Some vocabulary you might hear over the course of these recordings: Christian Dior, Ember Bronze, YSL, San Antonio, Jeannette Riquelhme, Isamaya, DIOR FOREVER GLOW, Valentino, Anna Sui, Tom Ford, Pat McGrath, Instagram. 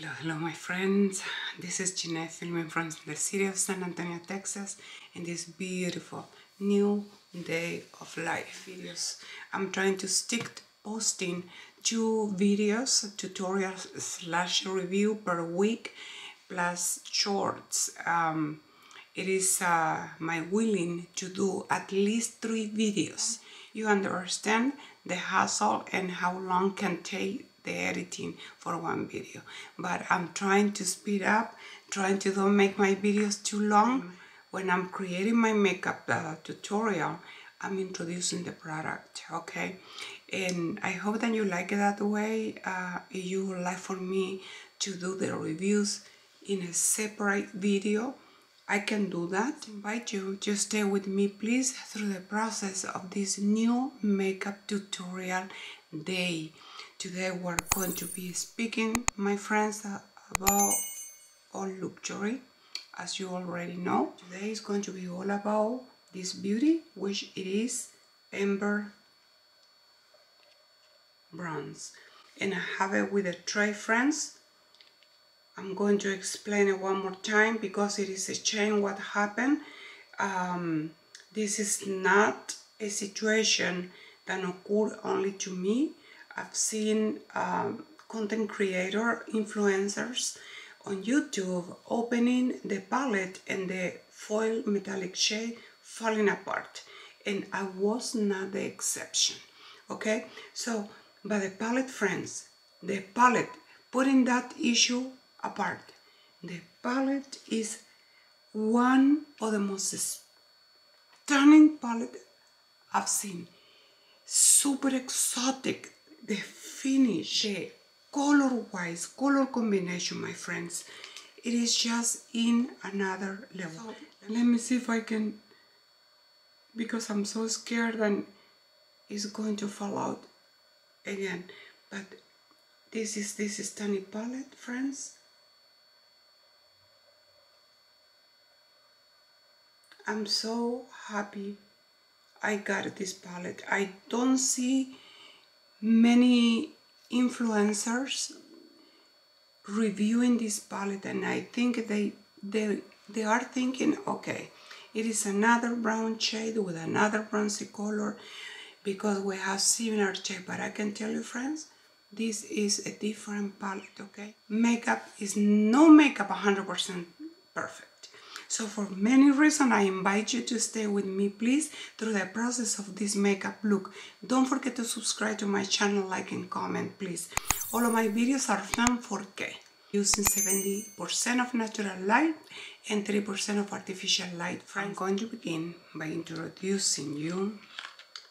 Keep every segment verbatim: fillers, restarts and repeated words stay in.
Hello, hello my friends, this is Jeanette filming from the city of San Antonio, Texas, in this beautiful new day of life videos. I'm trying to stick to posting two videos, tutorials slash review per week, plus shorts. Um, it is uh, my willing to do at least three videos. You understand the hassle and how long can take the editing for one video, but I'm trying to speed up, trying to don't make my videos too long. When I'm creating my makeup uh, tutorial, I'm introducing the product, okay? And I hope that you like it that way. Uh, you would like for me to do the reviews in a separate video, I can do that. I invite you to stay with me, please, through the process of this new makeup tutorial day. Today we're going to be speaking, my friends, about all luxury, as you already know. Today is going to be all about this beauty, which it is Ember Bronze. And I have it with a tray, friends. I'm going to explain it one more time because it is a change what happened. Um, this is not a situation that occurred only to me. I've seen um, content creator influencers on YouTube opening the palette and the foil metallic shade falling apart, and I was not the exception, okay? So, but the palette, friends, the palette, putting that issue apart, the palette is one of the most stunning palette I've seen. Super exotic. The finish, the color-wise, color combination, my friends, it is just in another level. Let me see if I can, because I'm so scared and it's going to fall out again. But this is this is tiny palette, friends. I'm so happy I got this palette. I don't see many influencers reviewing this palette, and I think they they they are thinking, okay, it is another brown shade with another bronzy color because we have similar shade. But I can tell you, friends, this is a different palette, okay? Makeup is no makeup one hundred percent perfect. So for many reasons, I invite you to stay with me, please, through the process of this makeup look. Don't forget to subscribe to my channel, like and comment, please. All of my videos are filmed four K, using seventy percent of natural light and three percent of artificial light. I'm going to begin by introducing you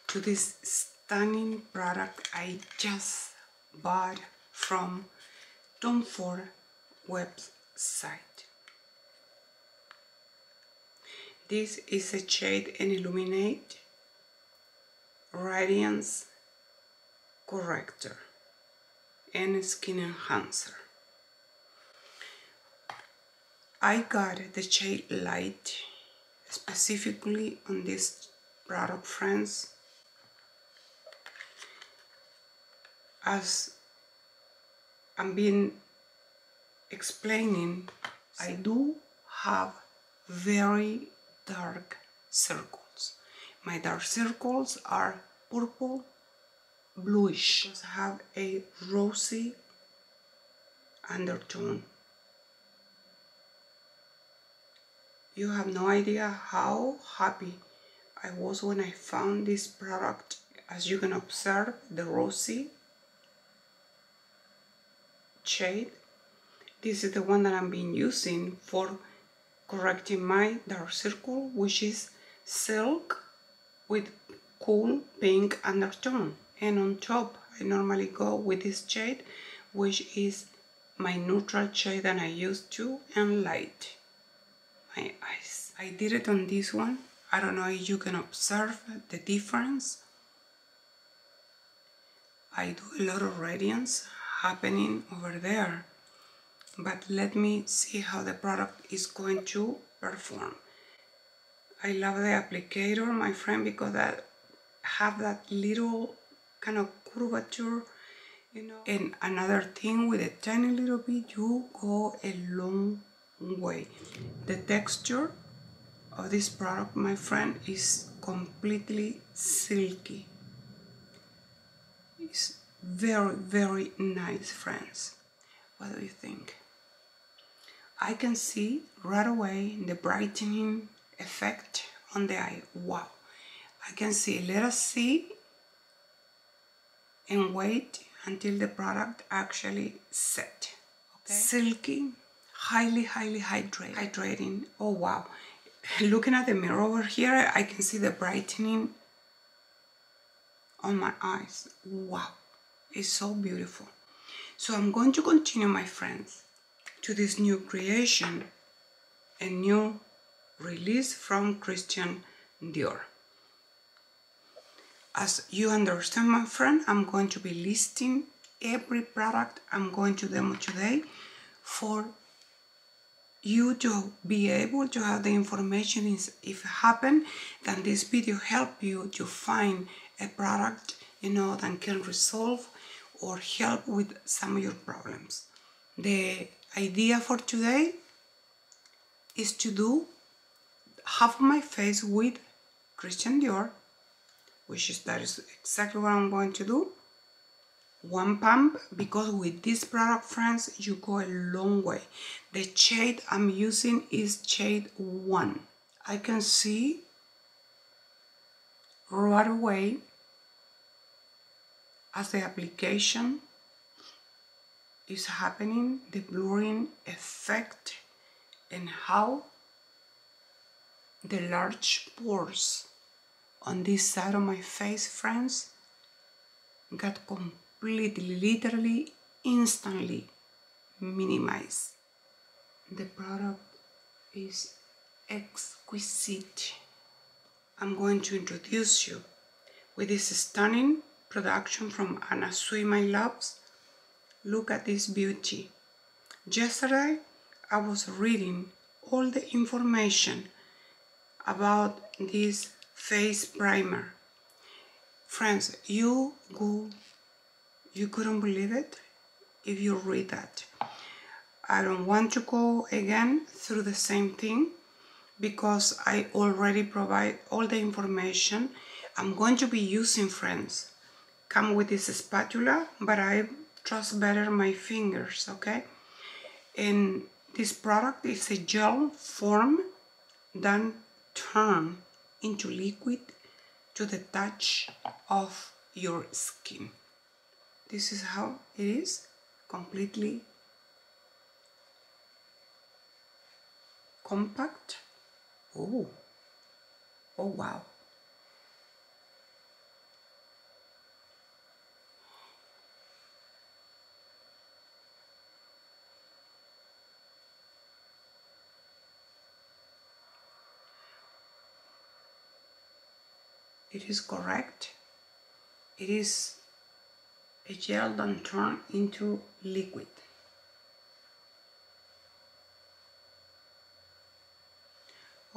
to this stunning product I just bought from Tom Ford website. This is a shade and illuminate radiance corrector and skin enhancer. I got the shade light specifically on this product, friends, as I'm been explaining. I do have very dark circles. My dark circles are purple, bluish. Because I have a rosy undertone. You have no idea how happy I was when I found this product. As you can observe, the rosy shade. This is the one that I'm been using for correcting my dark circle, which is silk with cool pink undertone. And on top, I normally go with this shade, which is my neutral shade that I used to and light my eyes. I did it on this one. I don't know if you can observe the difference. I do a lot of radiance happening over there. But let me see how the product is going to perform. I love the applicator, my friend, because I have that little kind of curvature you know. And another thing, with a tiny little bit, you go a long way. The texture of this product, my friend, is completely silky. It's very, very nice, friends. What do you think? I can see right away the brightening effect on the eye. Wow, I can see. Let us see and wait until the product actually set. Okay. Silky, highly, highly hydrating. Hydrating. Oh wow! Looking at the mirror over here, I can see the brightening on my eyes. Wow, it's so beautiful. So I'm going to continue, my friends, to this new creation, a new release from Christian Dior. As you understand, my friend, I'm going to be listing every product I'm going to demo today for you to be able to have the information is if it happened, then this video help you to find a product, you know, that can resolve or help with some of your problems. The idea for today is to do half of my face with Christian Dior, which is that is exactly what I'm going to do. One pump, because with this product, friends, you go a long way. The shade I'm using is shade one. I can see right away as the application is happening, the blurring effect and how the large pores on this side of my face, friends, got completely, literally, instantly minimized. The product is exquisite. I'm going to introduce you with this stunning production from Anna Sui, my loves. Look at this beauty. Yesterday, I was reading all the information about this face primer. Friends, you go, you couldn't believe it if you read that. I don't want to go again through the same thing because I already provide all the information I'm going to be using, friends. Come with this spatula, but I trust better my fingers, okay? And this product is a gel form, then turn into liquid to the touch of your skin. This is how it is, completely compact. Oh, oh wow. It is correct. It is a gel that turns into liquid.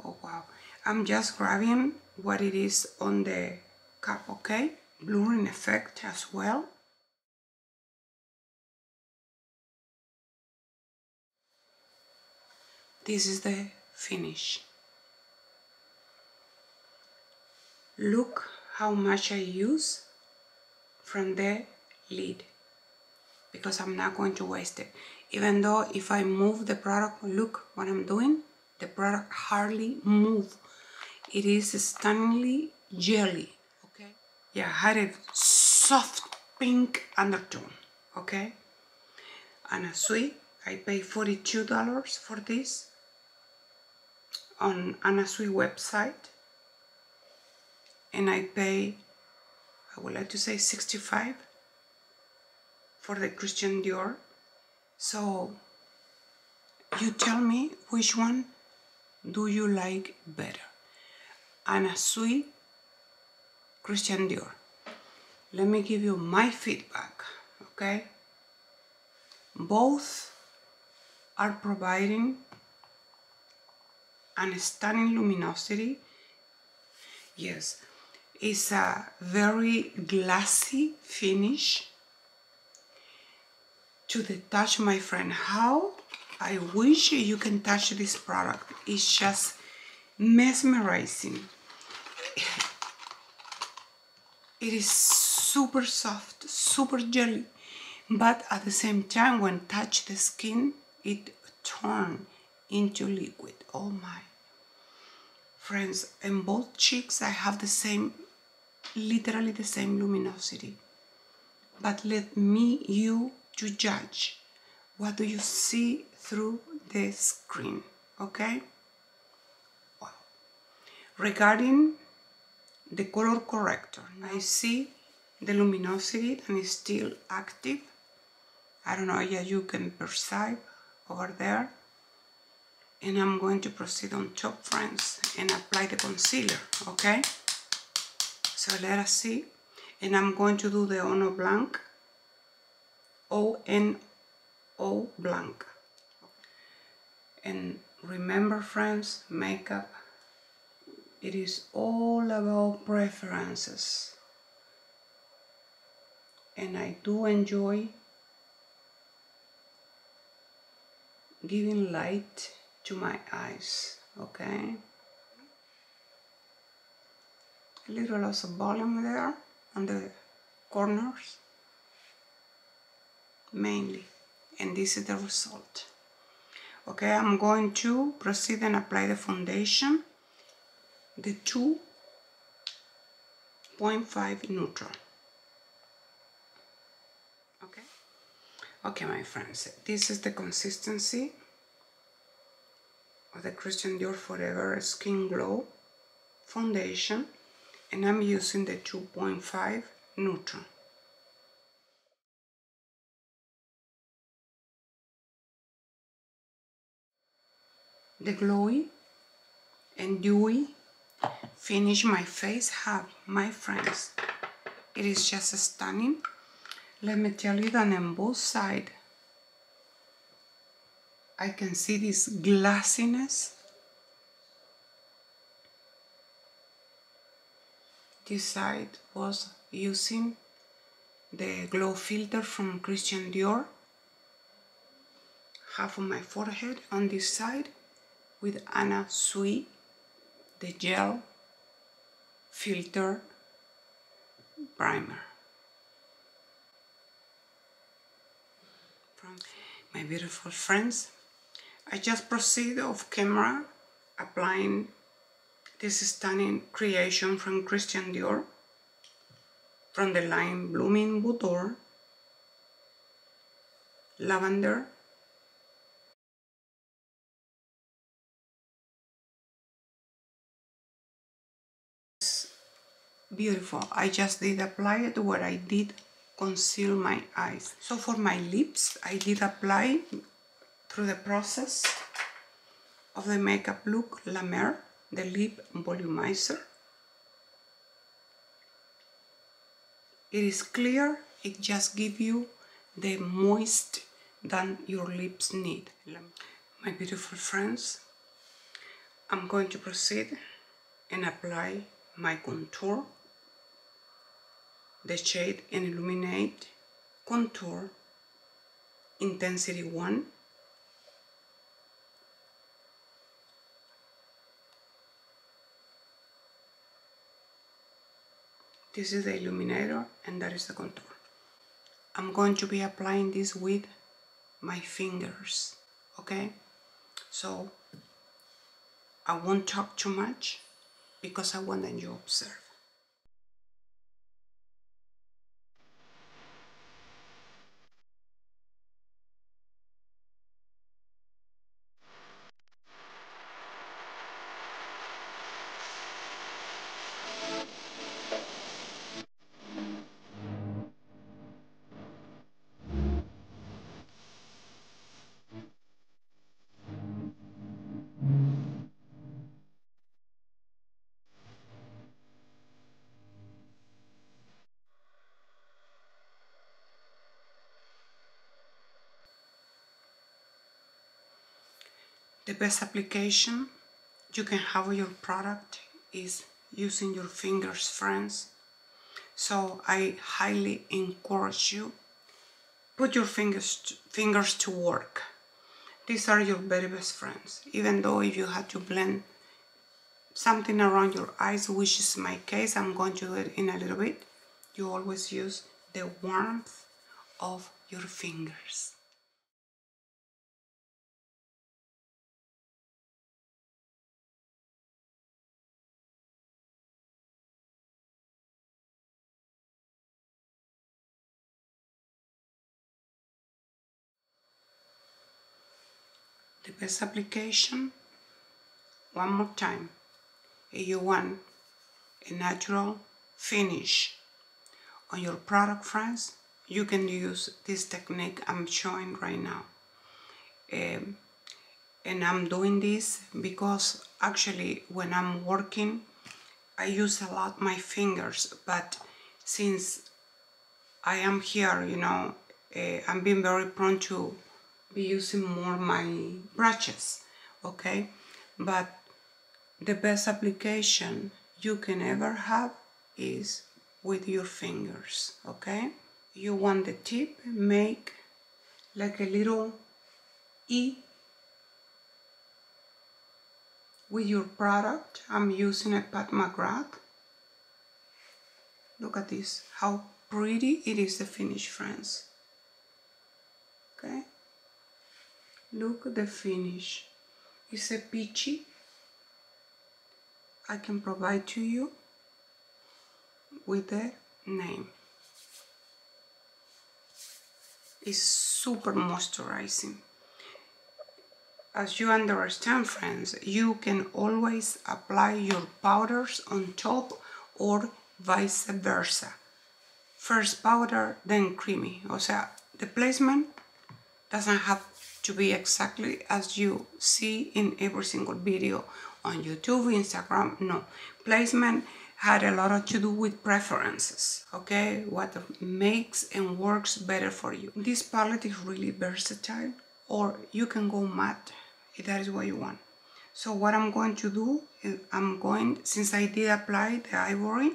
Oh wow! I'm just grabbing what it is on the cup, okay? Blurring effect as well. This is the finish. Look how much I use from the lid, because I'm not going to waste it. Even though if I move the product, look what I'm doing, the product hardly moves. It is stunningly jelly, okay? Yeah, had a soft pink undertone, okay? Anna Sui, I paid forty-two dollars for this on Anna Sui website. And I pay, I would like to say sixty-five dollars for the Christian Dior. So you tell me which one do you like better, Anna Sui, Christian Dior. Let me give you my feedback, okay? Both are providing an stunning luminosity. Yes. It's a very glassy finish. to the touch, my friend. How I wish you can touch this product. It's just mesmerizing. It is super soft, super jelly, but at the same time, when touch the skin, it turns into liquid. Oh my friends, in both cheeks I have the same, literally the same luminosity. But let me, you, to judge what do you see through the screen, okay? Wow. Regarding the color corrector, I see the luminosity and it's still active. I don't know, yeah, you can perceive over there. And I'm going to proceed on top, friends, and apply the concealer, okay? So let us see. And I'm going to do the Ono Blanc, O N O Blanc. And remember, friends, makeup, it is all about preferences. And I do enjoy giving light to my eyes, okay? A little loss of volume there on the corners, mainly, and this is the result. Okay, I'm going to proceed and apply the foundation, the two point five neutral. Okay, okay, my friends, this is the consistency of the Christian Dior Forever Skin Glow foundation, and I'm using the two point five neutral. The glowy and dewy finish my face have, my friends, it is just stunning. Let me tell you that on both sides I can see this glassiness, this side was using the glow filter from Christian Dior, half on my forehead, on this side with Anna Sui, the gel filter primer. My beautiful friends, I just proceed off camera applying this stunning creation from Christian Dior from the line Blooming Boudoir, Lavender, it's beautiful. I just did apply it where I did conceal my eyes. So for my lips, I did apply through the process of the makeup look La Mer, the lip volumizer. It is clear, it just gives you the moist that your lips need. My beautiful friends, I'm going to proceed and apply my contour, the shade and Illuminate Contour Intensity one. This is the illuminator and that is the contour. I'm going to be applying this with my fingers, okay? So I won't talk too much because I want that you observe. The best application you can have of your product is using your fingers, friends. So I highly encourage you, Put your fingers to, fingers to work. These are your very best friends. Even though if you had to blend something around your eyes, which is my case, I'm going to do it in a little bit. You always use the warmth of your fingers. The best application, one more time, if you want a natural finish on your product, friends, you can use this technique I'm showing right now. Um, and I'm doing this because actually when I'm working, I use a lot my fingers, but since I am here, you know, uh, I'm being very prone to be using more my brushes, okay? But the best application you can ever have is with your fingers, okay? You want the tip, make like a little E with your product. I'm using a Pat McGrath. Look at this, how pretty it is, the finish, friends, okay? Look at the finish, it's a peachy. I can provide to you with the name. It's super moisturizing. As you understand, friends, you can always apply your powders on top or vice versa. First powder, then creamy. O sea, the placement doesn't have to be exactly as you see in every single video on YouTube, Instagram, no. Placement had a lot to do with preferences, okay? What makes and works better for you. This palette is really versatile, or you can go matte if that is what you want. So what I'm going to do, is I'm going, since I did apply the ivory,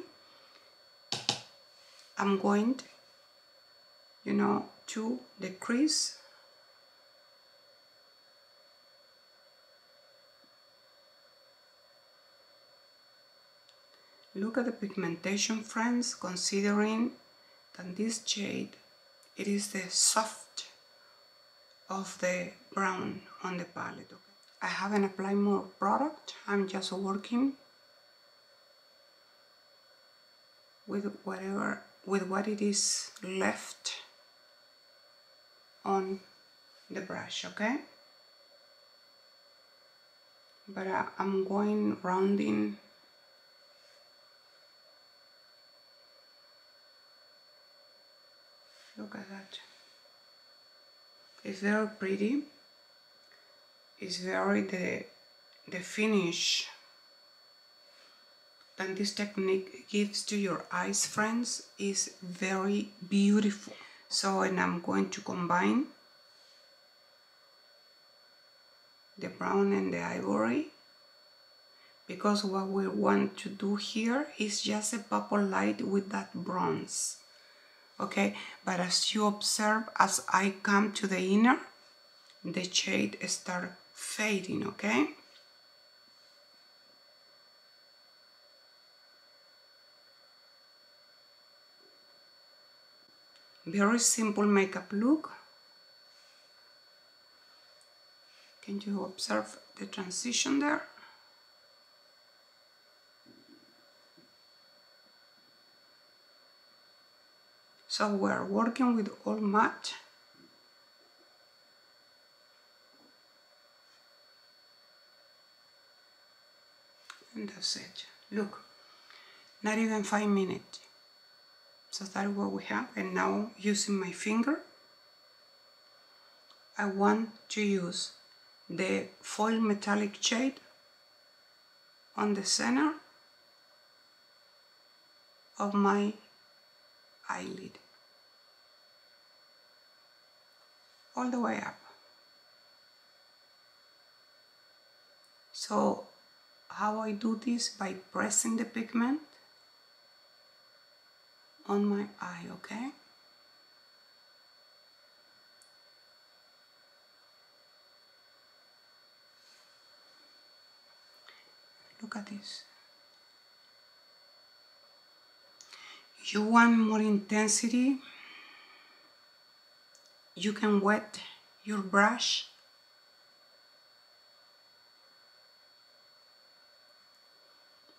I'm going, you know, to the crease. Look at the pigmentation, friends, considering that this shade, it is the soft of the brown on the palette. I haven't applied more product, I'm just working with whatever, with what it is left on the brush, okay? But uh, I'm going rounding . Look at that. It's very pretty. It's very the the finish that this technique gives to your eyes, friends, is very beautiful. So, and I'm going to combine the brown and the ivory, because what we want to do here is just a purple light with that bronze. Okay, but as you observe, as I come to the inner, the shade starts fading, okay? Very simple makeup look. Can you observe the transition there? So we're working with all matte. And that's it. Look, not even five minutes. So that's what we have. And now, using my finger, I want to use the foil metallic shade on the center of my eyelid. All the way up. So how I do this? By pressing the pigment on my eye, okay? Look at this. You want more intensity? You can wet your brush.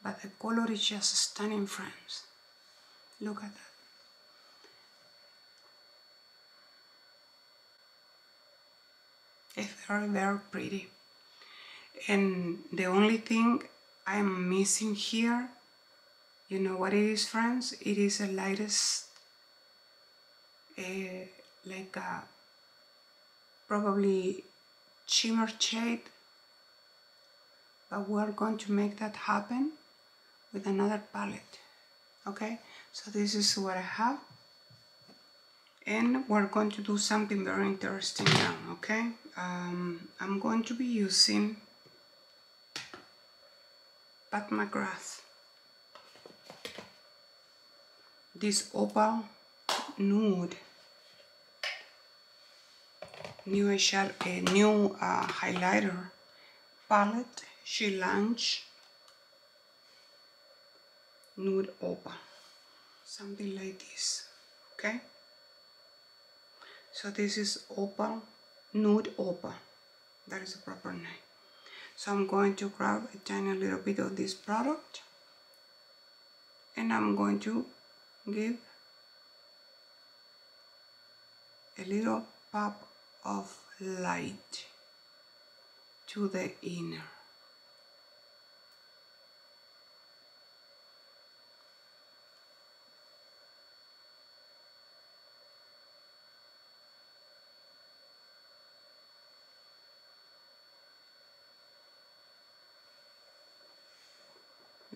But the color is just stunning, friends. Look at that. It's very, very pretty. And the only thing I'm missing here, you know what it is, friends? It is the lightest, uh, like a probably shimmer shade. But we're going to make that happen with another palette, okay? So this is what I have. And we're going to do something very interesting now, okay? Um, I'm going to be using Pat McGrath, this Opal Nude, new eyeshadow, uh, new uh, highlighter palette. She launched Nude Opal, something like this, okay? So this is Opal, Nude Opal, that is the proper name. So I'm going to grab a tiny little bit of this product and I'm going to give a little pop of light to the inner.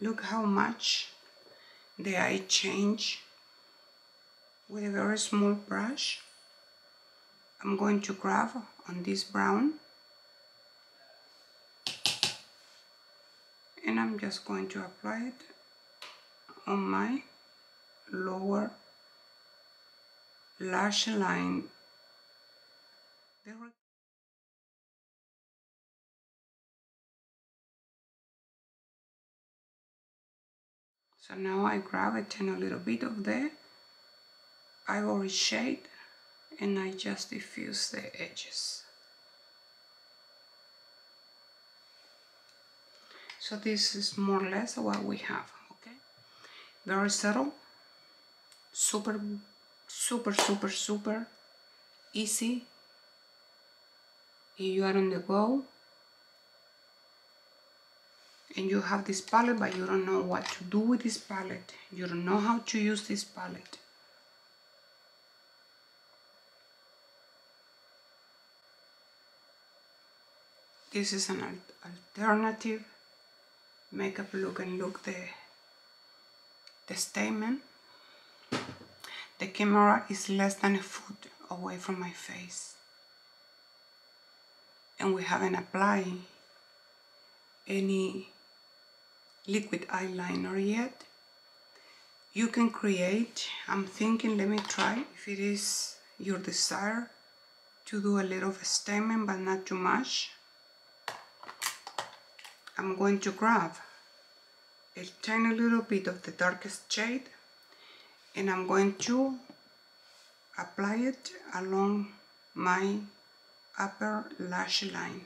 Look how much the eye change with a very small brush. I'm going to grab on this brown and I'm just going to apply it on my lower lash line. So now I grab a tiny little bit of the ivory shade and I just diffuse the edges. So this is more or less what we have, okay? Very subtle, super, super, super, super easy. If you are on the go, and you have this palette, but you don't know what to do with this palette. You don't know how to use this palette. This is an alternative makeup look, and look the, the statement. The camera is less than a foot away from my face. And we haven't applied any liquid eyeliner yet. You can create, I'm thinking, let me try if it is your desire to do a little of a statement but not too much. I'm going to grab a tiny little bit of the darkest shade and I'm going to apply it along my upper lash line.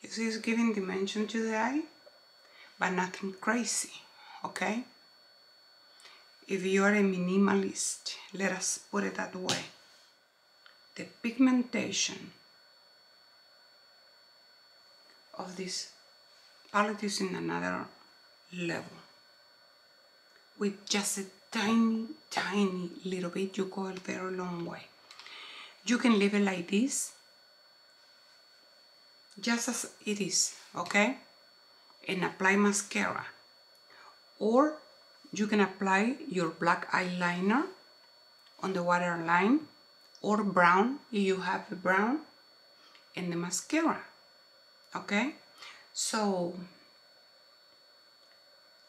You see, it's giving dimension to the eye, but nothing crazy, okay? If you are a minimalist, let us put it that way. The pigmentation of this palette is in another level. With just a tiny, tiny little bit, you go a very long way. You can leave it like this, just as it is, okay? And apply mascara, or you can apply your black eyeliner on the waterline, or brown if you have a brown, and the mascara, okay? So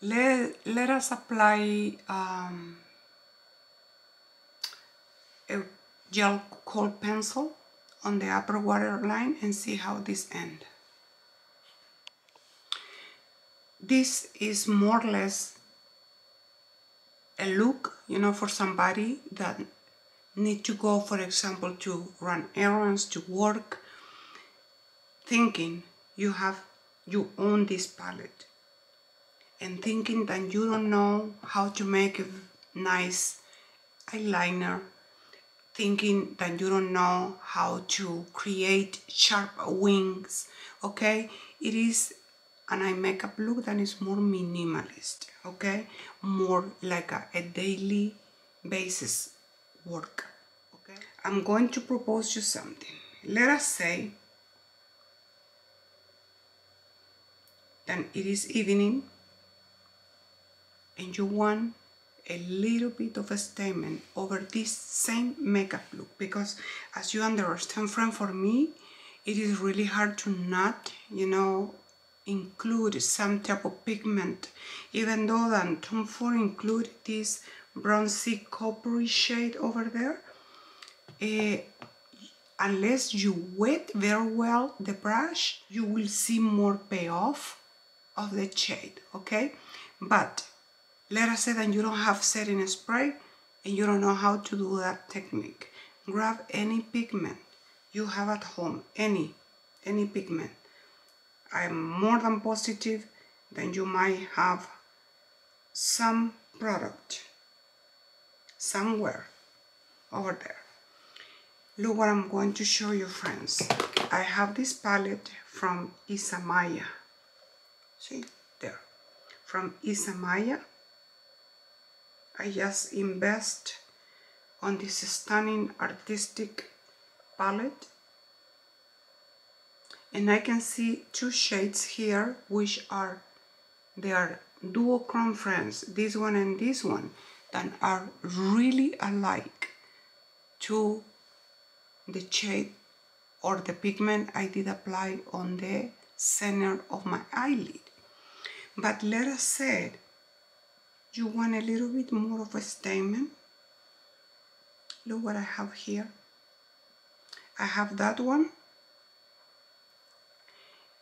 let, let us apply um, a gel cold pencil on the upper waterline and see how this ends. This is more or less a look, you know, for somebody that need to go, for example, to run errands, to work, thinking you have, you own this palette, and thinking that you don't know how to make a nice eyeliner, thinking that you don't know how to create sharp wings, okay? It is an eye makeup look that is more minimalist, okay? More like a, a daily basis work, okay? I'm going to propose you something. Let us say that it is evening and you want a little bit of a statement over this same makeup look, because as you understand, friend, for me it is really hard to not, you know, include some type of pigment, even though that Tom Ford include this bronzy coppery shade over there. Uh, unless you wet very well the brush, you will see more payoff of the shade, okay? But let us say that you don't have setting spray and you don't know how to do that technique. Grab any pigment you have at home, any, any pigment. I'm more than positive that you might have some product somewhere over there. Look what I'm going to show you, friends. I have this palette from Isamaya. See there, from Isamaya. I just invest on this stunning artistic palette, and I can see two shades here, which are, they are duochrome, friends, this one and this one, that are really alike to the shade or the pigment I did apply on the center of my eyelid. But let us say you want a little bit more of a statement. Look what I have here. I have that one,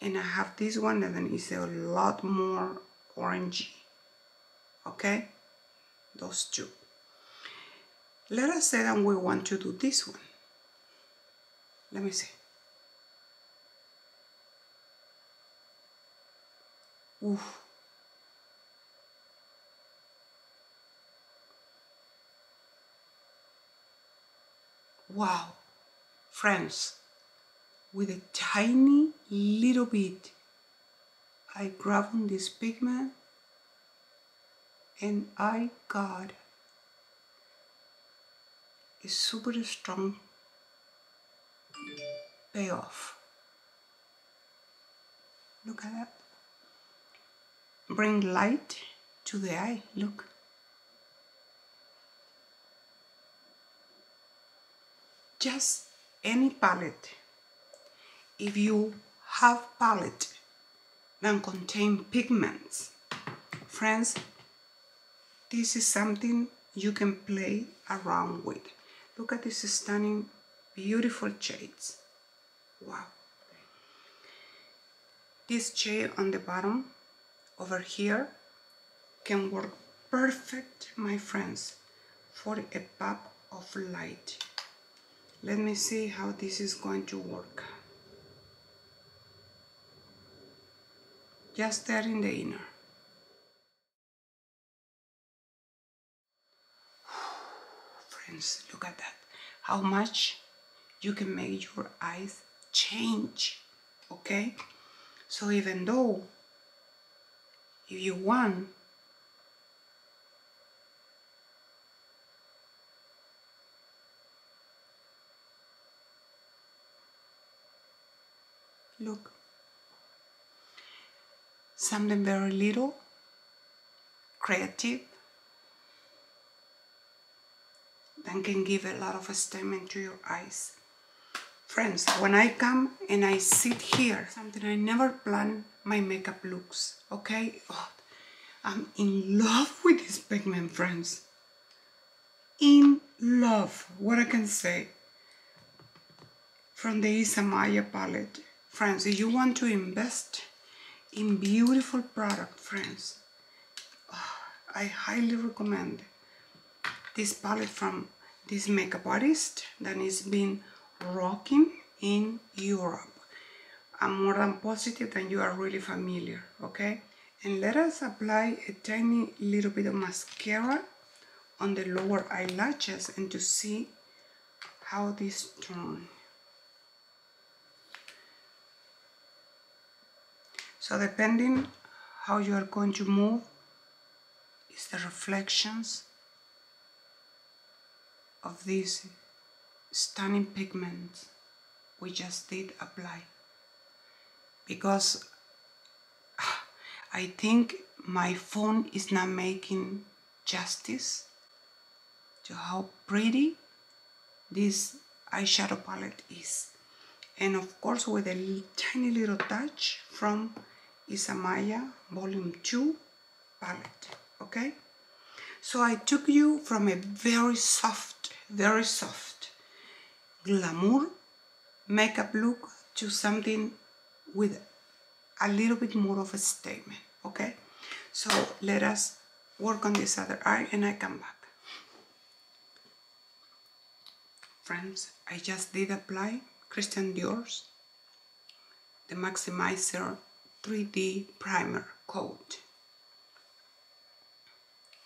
and I have this one that is a lot more orangey, okay? Those two. Let us say that we want to do this one. Let me see. Oof. Wow, friends, with a tiny little bit, I grabbed on this pigment and I got a super strong payoff. Look at that. Bring light to the eye, look. Just any palette. If you have palette that contain pigments, friends, this is something you can play around with. Look at these stunning, beautiful shades. Wow. This shade on the bottom over here can work perfect, my friends, for a pop of light. Let me see how this is going to work. Just there in the inner. Friends, look at that. How much you can make your eyes change, okay? So even though if you want look, something very little, creative, that can give a lot of statement to your eyes. Friends, when I come and I sit here, something I never plan my makeup looks, okay? Oh, I'm in love with this pigment, friends. In love, what I can say. from the Isamaya palette. Friends, you want to invest in beautiful product, friends, oh, I highly recommend this palette from this makeup artist that has been rocking in Europe. I'm more than positive that you are really familiar, okay? And let us apply a tiny little bit of mascara on the lower eyelashes and to see how this turns. So depending how you are going to move, is the reflections of these stunning pigments we just did apply. Because I think my phone is not making justice to how pretty this eyeshadow palette is. And of course with a tiny little touch from Isamaya volume two palette, okay? So I took you from a very soft, very soft glamour makeup look to something with a little bit more of a statement, okay? So let us work on this other eye and I come back. Friends, I just did apply Christian Dior's the Maximizer three D Primer Coat.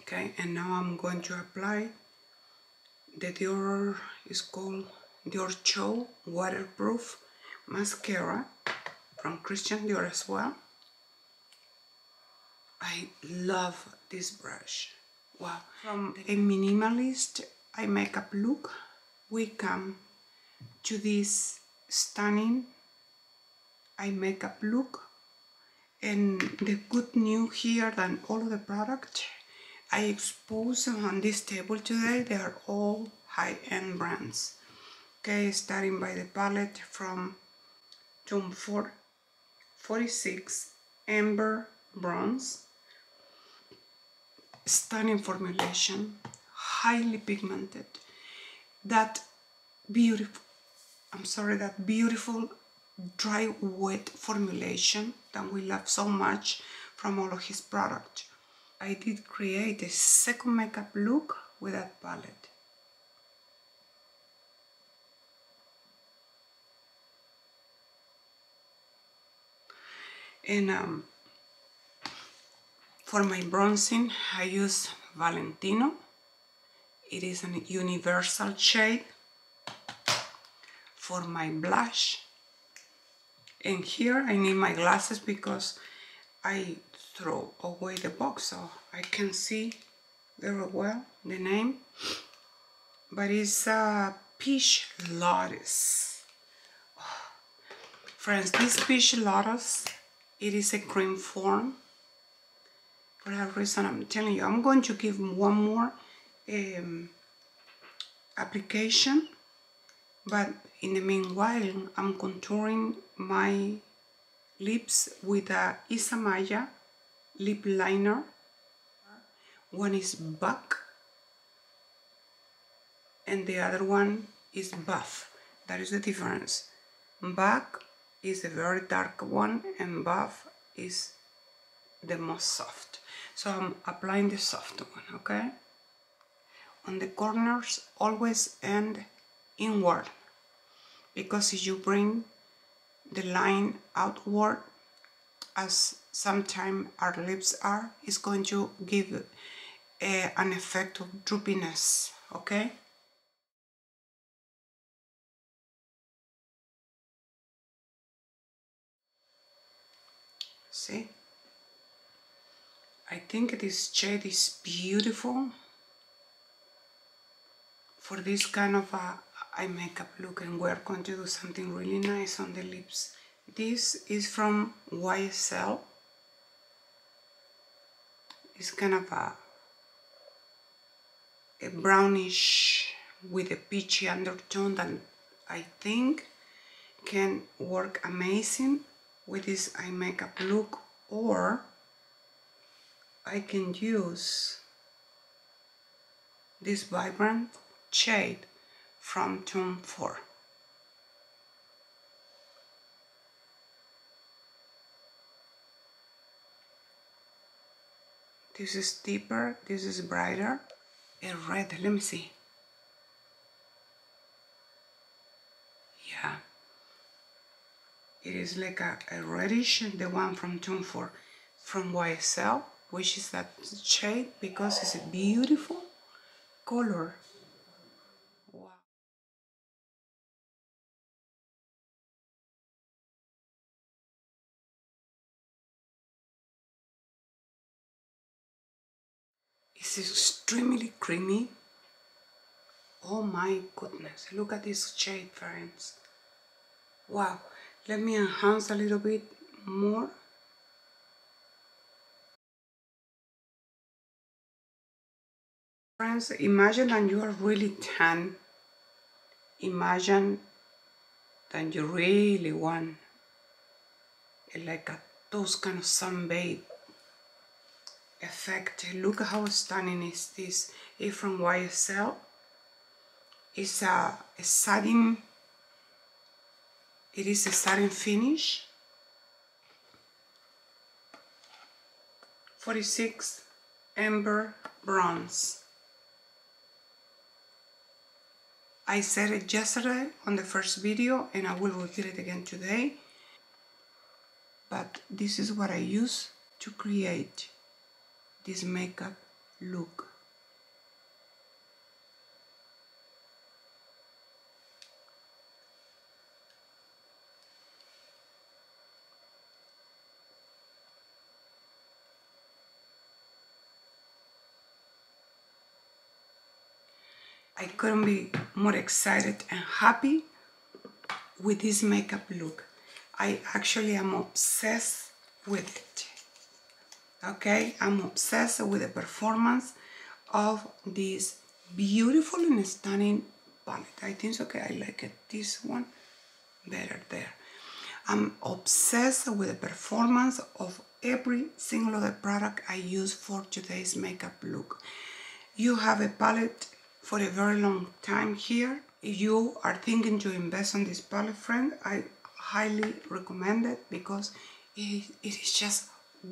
Okay, and now I'm going to apply the Dior, is called Dior Cho Waterproof Mascara from Christian Dior as well. I love this brush. Wow. From a minimalist eye makeup look, we come to this stunning eye makeup look. And the good news here that all of the products I expose on this table today, they are all high-end brands. Okay, starting by the palette from Tom Ford forty-six Ember Bronze, stunning formulation, highly pigmented, that beautiful, I'm sorry, that beautiful dry wet formulation that we love so much from all of his products. I did create a second makeup look with that palette. And um, for my bronzing, I use Valentino. It is a universal shade. For my blush, and here I need my glasses because I throw away the box, so I can see very well the name. But it's uh, Peach Lotus. Oh. Friends, this Peach Lotus, it is a cream form. For that reason, I'm telling you, I'm going to give one more um, application. But in the meanwhile, I'm contouring my lips with a Isamaya lip liner. One is Buck, and the other one is Buff. That is the difference. Buck is a very dark one and Buff is the most soft. So I'm applying the soft one, okay? On the corners, always end inward, because if you bring the line outward, as sometimes our lips are, it's going to give a, an effect of droopiness, okay? See? I think this shade is beautiful for this kind of a eye makeup look, and we're going to do something really nice on the lips. This is from Y S L. It's kind of a, a brownish with a peachy undertone that I think can work amazing with this eye makeup look, or I can use this vibrant shade from Tom Ford. This is deeper, this is brighter and red. Let me see. Yeah, it is like a, a reddish, and the one from Tom Ford from Y S L, which is that shade, because it's a beautiful color. It's extremely creamy. Oh my goodness, look at this shade, friends. Wow, let me enhance a little bit more. Friends, imagine that you are really tan. Imagine that you really want like a those kind of sunbathe effect. Look how stunning is this. It's from Y S L. It's a, a satin. It is a satin finish. forty-six Ember Bronze. I said it yesterday on the first video, and I will repeat it again today. But this is what I use to create this makeup look. I couldn't be more excited and happy with this makeup look. I actually am obsessed with it. Okay, I'm obsessed with the performance of this beautiful and stunning palette. I think, okay, I like it, this one better there. I'm obsessed with the performance of every single other product I use for today's makeup look. You have a palette for a very long time here. If you are thinking to invest on this palette, friend, I highly recommend it, because it, it is just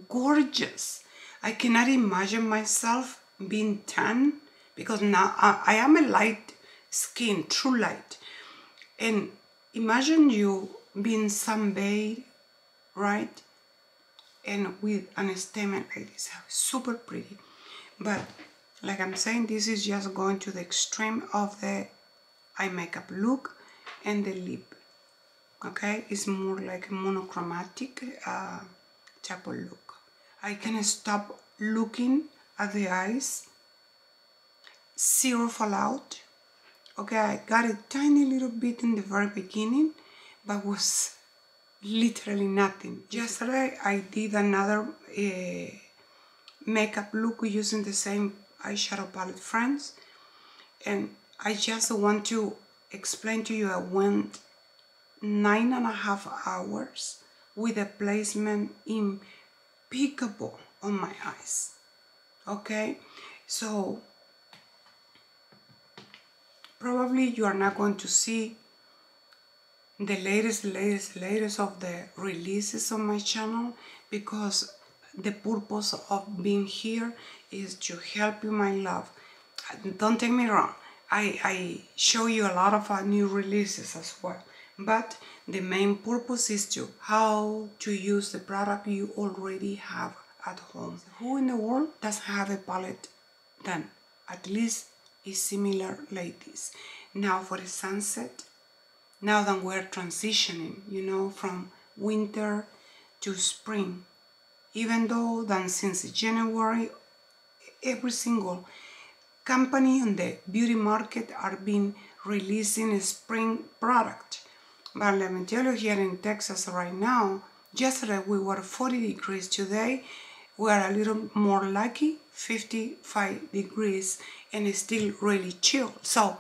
gorgeous. I cannot imagine myself being tan, because now I, I am a light skin, true light, and imagine you being sunbathed, right, and with an statement like this. Super pretty. But like I'm saying, this is just going to the extreme of the eye makeup look and the lip. Okay, it's more like monochromatic uh, type of look. I can stop looking at the eyes, zero fallout. Okay, I got a tiny little bit in the very beginning, but was literally nothing. Yesterday I did another uh, makeup look using the same eyeshadow palette, friends, and I just want to explain to you I went nine and a half hours with a placement impeccable on my eyes. Okay, so probably you are not going to see the latest latest latest of the releases on my channel, because the purpose of being here is to help you, my love. Don't take me wrong, I, I show you a lot of uh, new releases as well, but the main purpose is to how to use the product you already have at home. Who in the world doesn't have a palette done? At least is similar like this. Now for the sunset, now that we're transitioning, you know, from winter to spring, even though that since January, every single company on the beauty market are been releasing a spring product. But let me tell you, here in Texas right now, yesterday we were forty degrees, today we are a little more lucky, fifty-five degrees, and it's still really chill. So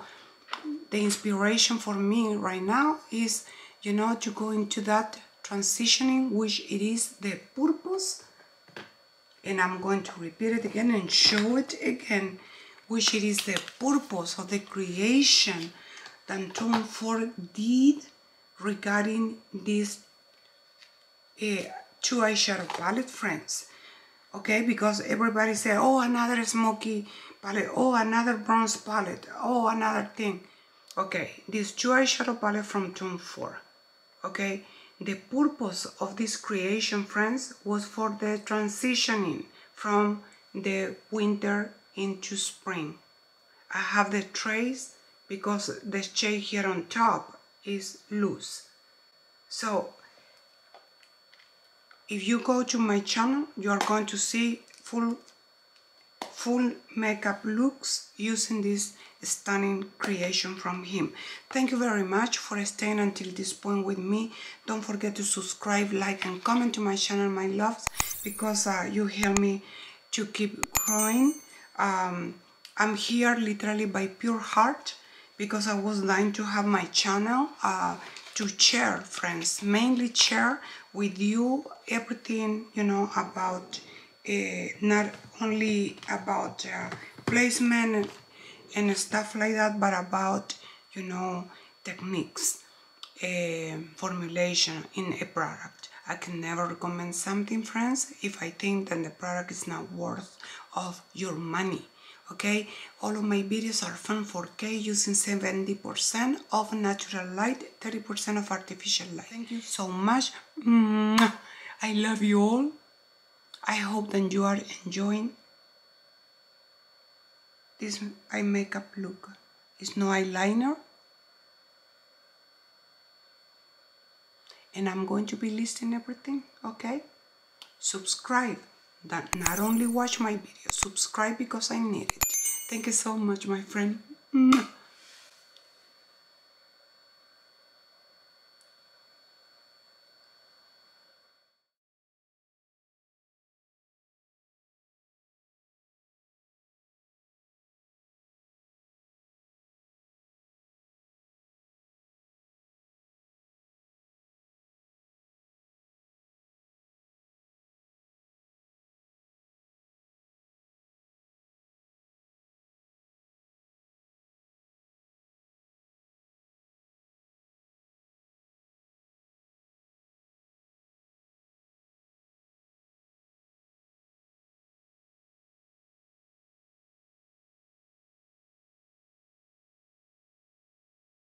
the inspiration for me right now is, you know, to go into that transitioning, which it is the purpose, and I'm going to repeat it again and show it again, which it is the purpose of the creation that Tom Ford did regarding this uh, two eyeshadow palette, friends. okay? Because everybody said, oh, another smoky palette, oh, another bronze palette, oh, another thing. Okay, this two eyeshadow palette from Tom Ford, okay? The purpose of this creation, friends, was for the transitioning from the winter into spring. I have the trace because the shade here on top is loose. So if you go to my channel, you are going to see full full makeup looks using this stunning creation from him. Thank you very much for staying until this point with me. Don't forget to subscribe, like and comment to my channel, my loves, because uh, you help me to keep growing. um, I'm here literally by pure heart because I was dying to have my channel uh, to share, friends, mainly share with you everything, you know, about uh, not only about uh, placement and, and stuff like that, but about, you know, techniques, uh, formulation in a product. I can never recommend something, friends, if I think that the product is not worth of your money. Okay, all of my videos are filmed four K using seventy percent of natural light, thirty percent of artificial light. Thank you so much. Mwah. I love you all. I hope that you are enjoying this eye makeup look. It's no eyeliner. And I'm going to be listing everything, okay? Subscribe. That not only watch my video, subscribe because I need it. Thank you so much, my friend.